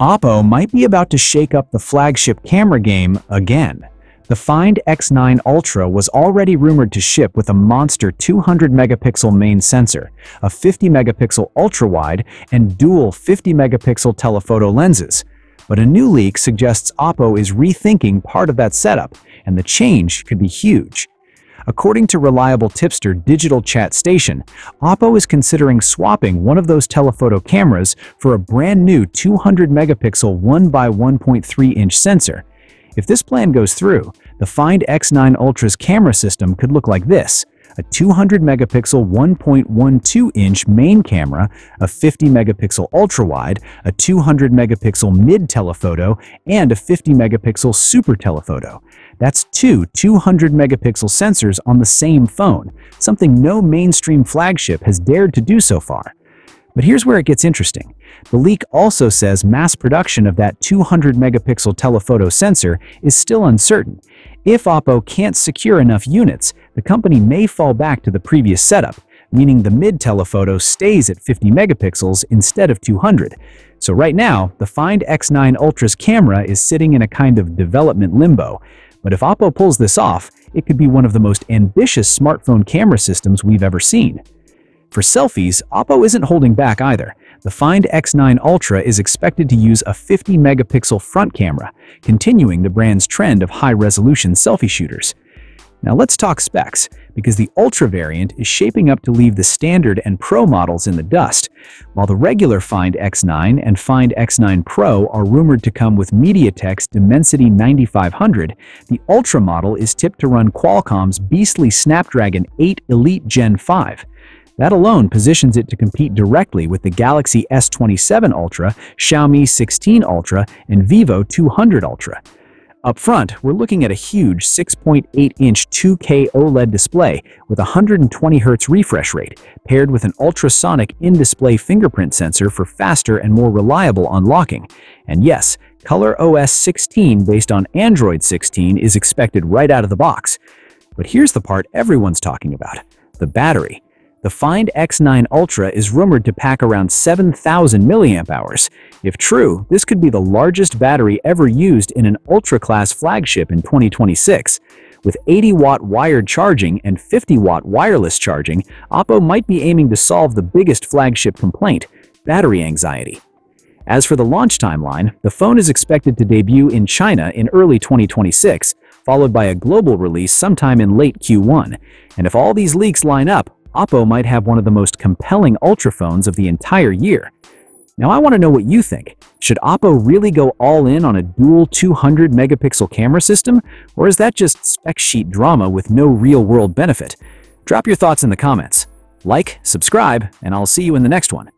Oppo might be about to shake up the flagship camera game again. The Find X9 Ultra was already rumored to ship with a monster 200-megapixel main sensor, a 50-megapixel ultra-wide, and dual 50-megapixel telephoto lenses. But a new leak suggests Oppo is rethinking part of that setup, and the change could be huge. According to reliable tipster Digital Chat Station, Oppo is considering swapping one of those telephoto cameras for a brand new 200-megapixel 1x1.3-inch sensor. If this plan goes through, the Find X9 Ultra's camera system could look like this: a 200-megapixel 1.12-inch main camera, a 50-megapixel ultra-wide, a 200-megapixel mid-telephoto, and a 50-megapixel super telephoto. That's two 200-megapixel sensors on the same phone, something no mainstream flagship has dared to do so far. But here's where it gets interesting. The leak also says mass production of that 200-megapixel telephoto sensor is still uncertain. If Oppo can't secure enough units, the company may fall back to the previous setup, meaning the mid-telephoto stays at 50 megapixels instead of 200. So right now, the Find X9 Ultra's camera is sitting in a kind of development limbo. But if Oppo pulls this off, it could be one of the most ambitious smartphone camera systems we've ever seen. For selfies, Oppo isn't holding back either. The Find X9 Ultra is expected to use a 50-megapixel front camera, continuing the brand's trend of high-resolution selfie shooters. Now let's talk specs, because the Ultra variant is shaping up to leave the standard and Pro models in the dust, while the regular Find X9 and Find X9 Pro are rumored to come with MediaTek's Dimensity 9500, the Ultra model is tipped to run Qualcomm's beastly Snapdragon 8 Elite Gen 5. That alone positions it to compete directly with the Galaxy S27 Ultra, Xiaomi 16 Ultra, and Vivo X200 Ultra. Up front, we're looking at a huge 6.8-inch 2K OLED display with 120Hz refresh rate, paired with an ultrasonic in-display fingerprint sensor for faster and more reliable unlocking. And yes, ColorOS 16 based on Android 16 is expected right out of the box. But here's the part everyone's talking about: the battery. The Find X9 Ultra is rumored to pack around 7,000 mAh. If true, this could be the largest battery ever used in an Ultra-class flagship in 2026. With 80-watt wired charging and 50-watt wireless charging, Oppo might be aiming to solve the biggest flagship complaint: battery anxiety. As for the launch timeline, the phone is expected to debut in China in early 2026, followed by a global release sometime in late Q1. And if all these leaks line up, Oppo might have one of the most compelling Ultra phones of the entire year. Now I want to know what you think. Should Oppo really go all in on a dual 200-megapixel camera system, or is that just spec sheet drama with no real-world benefit? Drop your thoughts in the comments. Like, subscribe, and I'll see you in the next one.